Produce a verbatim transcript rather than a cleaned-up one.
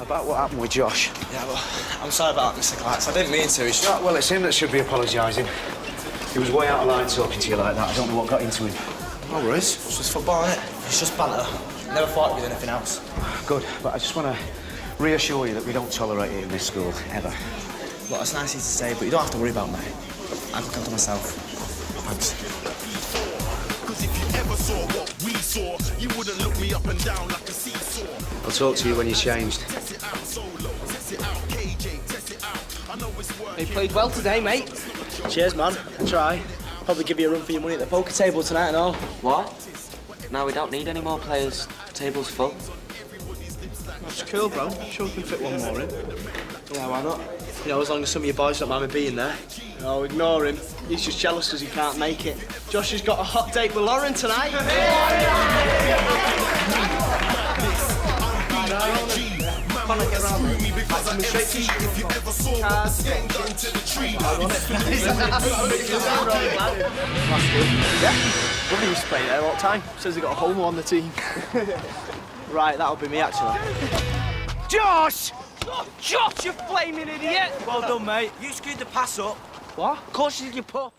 About what happened with Josh. Yeah, well, I'm sorry about that, Mister Clarks. I didn't mean to. It's not, well, it's him that should be apologising. He was way out of line talking to you like that. I don't know what got into him. No worries. It's just football, isn't it? It's just banter. Never thought it'd be anything else. Good, but I just want to reassure you that we don't tolerate it in this school, ever. Well, it's nice of you to say, but you don't have to worry about me. I can come to myself. Thanks. I'll talk to you when you're changed. They played well today, mate. Cheers, man. I'll try. Probably give you a run for your money at the poker table tonight and all. What? No, we don't need any more players. The table's full. That's cool, bro. Sure we can fit one more in. Yeah, why not? You know, as long as some of your boys don't mind me being there. Oh, ignore him. He's just jealous because he can't make it. Josh has got a hot date with Lauren tonight. Brother used to play there all the time. Says he got a homo on the team. Right, that'll be me actually. Josh! Oh, Josh, you flaming idiot! Well done, mate. You screwed the pass up. What? Of course you did, you pup.